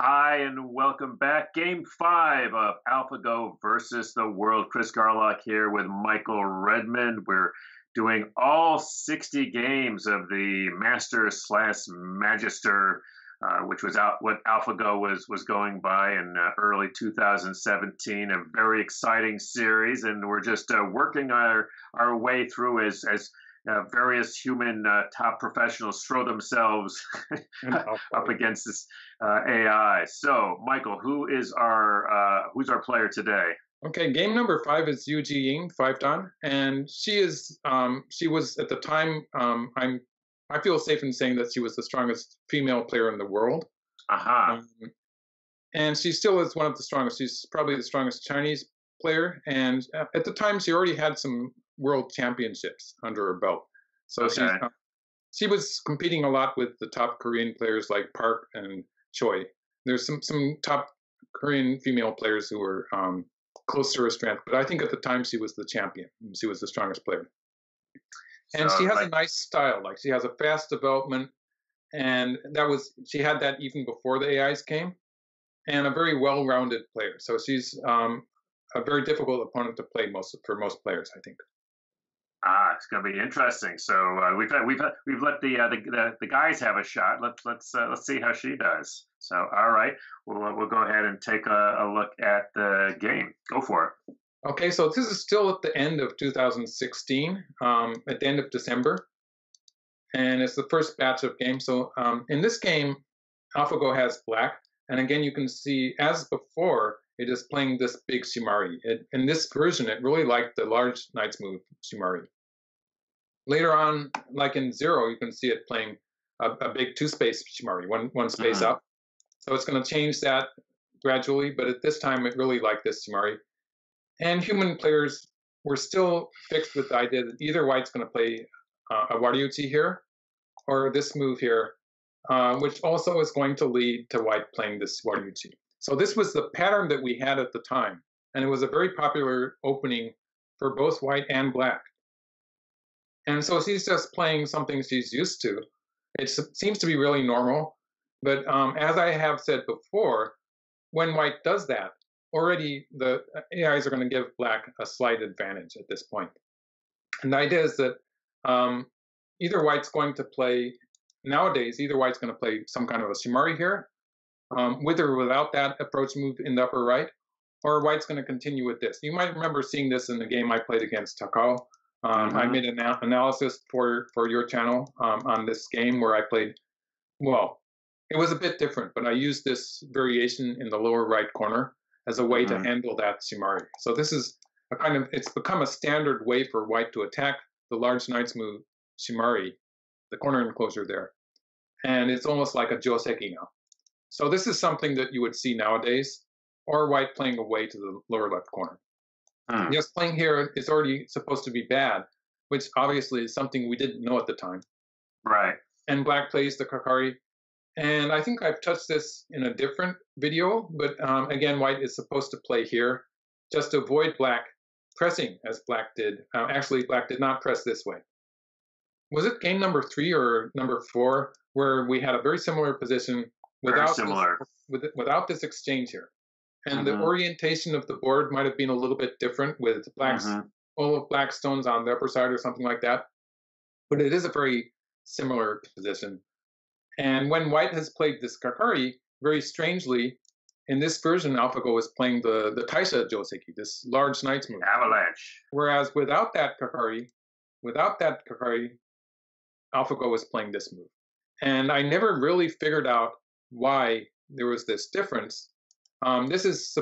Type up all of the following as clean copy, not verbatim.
Hi, and welcome back. Game 5 of AlphaGo versus the World. Chris Garlock here with Michael Redmond. We're doing all 60 games of the Master / Magister, which was out what AlphaGo was going by in early 2017. A very exciting series, and we're just working our way through as various human top professionals throw themselves up against this AI. So, Michael, who's our player today? Okay, game number 5 is Yu Zhiying, 5-dan, and she was at the time. I feel safe in saying that she was the strongest female player in the world. Aha. And she still is one of the strongest. She's probably the strongest Chinese player, and at the time, she already had some World Championships under her belt. So okay. She was competing a lot with the top Korean players like Park and Choi. There's some top Korean female players who were close to her strength, but I think at the time she was the champion. She was the strongest player. And she has a nice style. Like, she has a fast development, and she had that even before the AIs came, and a very well-rounded player. So she's a very difficult opponent to play for most players, I think. It's going to be interesting. So we've let the guys have a shot. Let's see how she does. So all right, we'll go ahead and take a look at the game. Go for it. Okay, so this is still at the end of 2016, at the end of December, and it's the first batch of games. So in this game, AlphaGo has black, and again you can see as before. It is playing this big shimari. In this version, it really liked the large knight's move shimari. Later on, like in Zero, you can see it playing a big two-space shimari, one space up. So it's going to change that gradually, but at this time, it really liked this shimari. And human players were still fixed with the idea that either white's going to play a wariuchi here or this move here, which also is going to lead to white playing this wariuchi. So this was the pattern that we had at the time, and it was a very popular opening for both white and black. And so she's just playing something she's used to. It seems to be really normal, but as I have said before, when white does that, already the AIs are going to give black a slight advantage at this point. And the idea is that either white's going to play some kind of a shimari here, with or without that approach move in the upper right, or white's going to continue with this. You might remember seeing this in the game I played against Takao. I made an analysis for your channel on this game where I played, well, it was a bit different, but I used this variation in the lower right corner as a way to handle that shimari. So this is it's become a standard way for white to attack the large knight's move shimari, the corner enclosure there. And it's almost like a joseki now. So this is something that you would see nowadays, or white playing away to the lower left corner. Yes, playing here is already supposed to be bad, which obviously is something we didn't know at the time. Right. And black plays the Kakari. And I think I've touched this in a different video, but again, white is supposed to play here just to avoid black pressing as black did. Actually, black did not press this way. Was it game number 3 or number 4 where we had a very similar position? Without this exchange here. And the orientation of the board might have been a little bit different with blacks, all of black stones on the upper side or something like that. But it is a very similar position. And when white has played this Kakari, very strangely, in this version, AlphaGo is playing the Taisha Joseki, this large knight's move. Avalanche. Whereas without that Kakari, AlphaGo was playing this move. And I never really figured out why there was this difference. This is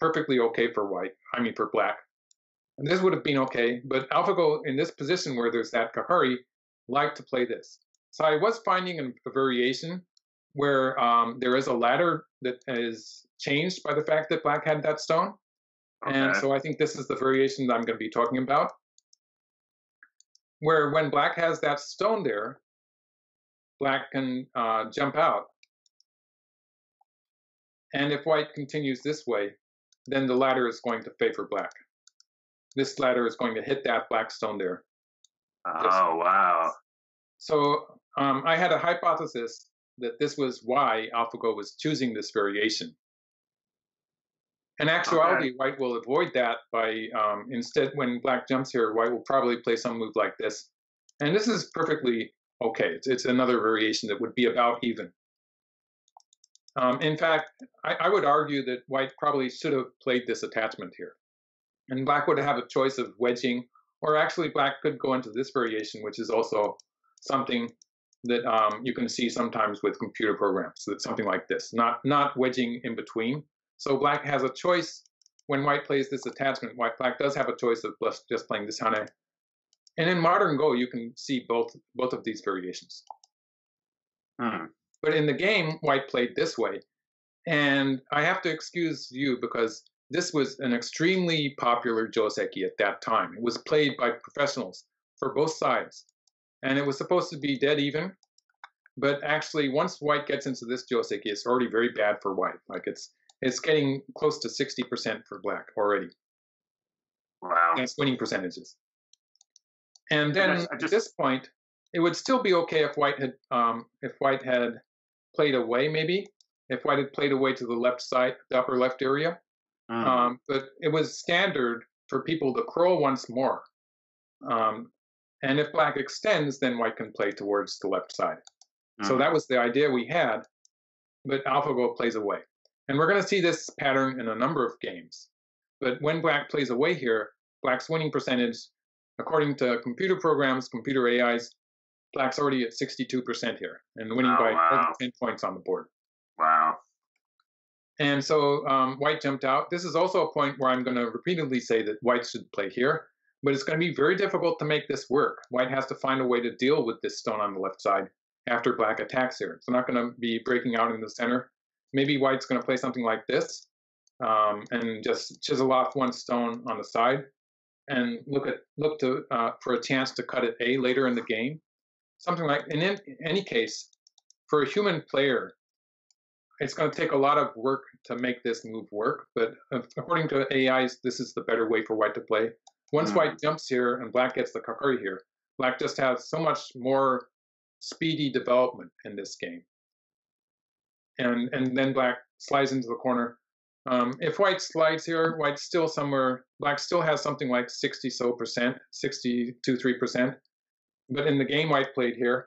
perfectly okay for white, for black. And this would have been okay, but AlphaGo in this position where there's that Kakari liked to play this. So I was finding a variation where there is a ladder that is changed by the fact that black had that stone. Okay. And so I think this is the variation that I'm going to be talking about, where when black has that stone there, black can jump out. And if white continues this way, then the ladder is going to favor black. This ladder is going to hit that black stone there. Oh, wow. So I had a hypothesis that this was why AlphaGo was choosing this variation. In actuality, White will avoid that by instead, when Black jumps here, White will probably play some move like this. And this is perfectly okay. It's another variation that would be about even. In fact, I would argue that White probably should have played this attachment here. And Black would have a choice of wedging, or actually Black could go into this variation, which is also something that you can see sometimes with computer programs, that something like this, not wedging in between. So Black has a choice when White plays this attachment. Black does have a choice of just playing this hane. And in modern Go, you can see both of these variations. But in the game, White played this way. And I have to excuse you because this was an extremely popular joseki at that time. It was played by professionals for both sides. And it was supposed to be dead even. But actually, once White gets into this joseki, it's already very bad for White. Like it's getting close to 60% for Black already. Wow. That's winning percentages. And then at this point, it would still be okay if White had played away, maybe if White had played away to the left side, the upper left area. But it was standard for people to curl once more. And if Black extends, then White can play towards the left side. So that was the idea we had. But AlphaGo plays away, and we're going to see this pattern in a number of games. But when Black plays away here, Black's winning percentage, according to computer programs, computer AIs, Black's already at 62% here and winning by 10 points on the board. Wow. And so White jumped out. This is also a point where I'm going to repeatedly say that White should play here, but it's going to be very difficult to make this work. White has to find a way to deal with this stone on the left side after Black attacks here. It's not going to be breaking out in the center. Maybe White's going to play something like this and just chisel off one stone on the side and look for a chance to cut at A later in the game. Something like, and in any case, for a human player, it's going to take a lot of work to make this move work. But according to AIs, this is the better way for White to play. Once White jumps here and Black gets the Kakari here, Black just has so much more speedy development in this game. And then Black slides into the corner. If White slides here, White's still somewhere. Black still has something like 60%, 63%. But in the game White played here,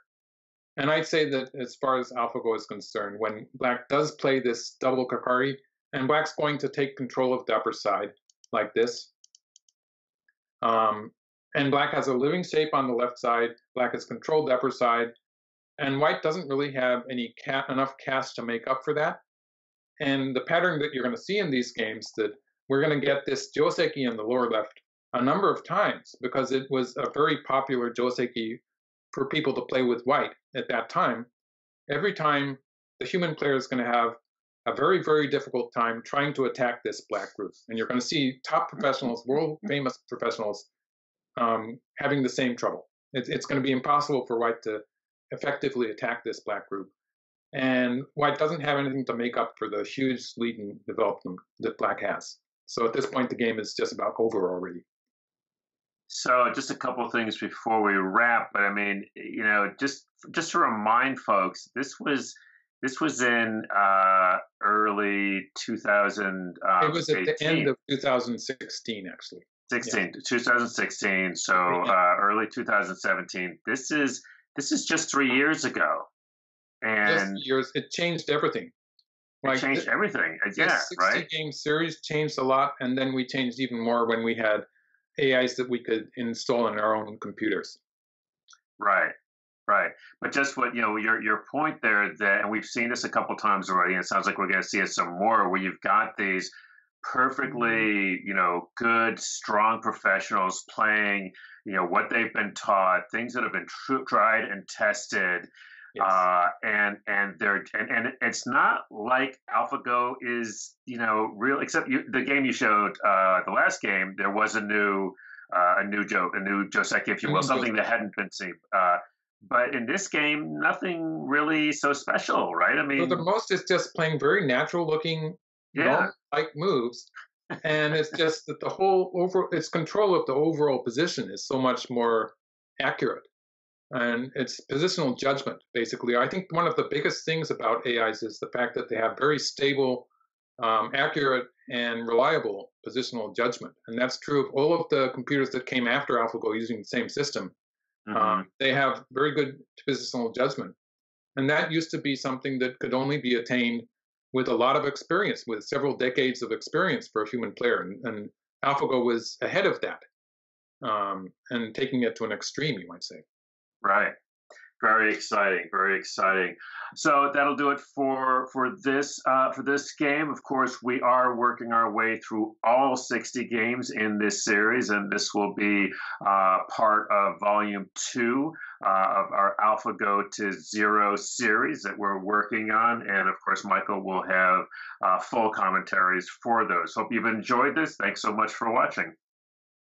and I'd say that as far as AlphaGo is concerned, when Black does play this double Kakari, and Black's going to take control of the upper side like this, and Black has a living shape on the left side, Black has controlled the upper side, and White doesn't really have any enough cash to make up for that. And the pattern that you're going to see in these games that we're going to get this joseki in the lower left a number of times because it was a very popular joseki for people to play with White at that time. Every time the human player is going to have a very, very difficult time trying to attack this Black group. And you're going to see top professionals, world famous professionals, having the same trouble. It's going to be impossible for White to effectively attack this Black group. And White doesn't have anything to make up for the huge lead in development that Black has. So at this point, the game is just about over already. So just a couple of things before we wrap, but I mean, you know, just to remind folks, this was in early 2018. It was at the end of 2016, actually. 2016. So early 2017. This is just 3 years ago, and just years. It changed everything. Like, it changed everything. Yeah, this 60 right. Game series changed a lot, and then we changed even more when we had AIs that we could install in our own computers. Right, right. But just what, you know, your point there, that, and we've seen this a couple times already, and it sounds like we're going to see it some more, where you've got these perfectly, you know, good, strong professionals playing, you know, what they've been taught, things that have been tried and tested. Yes. And it's not like AlphaGo is, you know, real, except the game you showed, the last game, there was a new joseki, if you will, something that hadn't been seen. But in this game, nothing really so special, right? I mean, so the most is just playing very natural looking, like moves, and it's just that the whole overall, its control of the overall position is so much more accurate. And it's positional judgment, basically. I think one of the biggest things about AIs is the fact that they have very stable, accurate, and reliable positional judgment. And that's true of all of the computers that came after AlphaGo using the same system. Mm-hmm. They have very good positional judgment. And that used to be something that could only be attained with a lot of experience, with several decades of experience for a human player. And AlphaGo was ahead of that, and taking it to an extreme, you might say. Right. Very exciting. Very exciting. So that'll do it for this game. Of course, we are working our way through all 60 games in this series, and this will be part of Volume 2 of our AlphaGo to Zero series that we're working on. And of course, Michael will have full commentaries for those. Hope you've enjoyed this. Thanks so much for watching.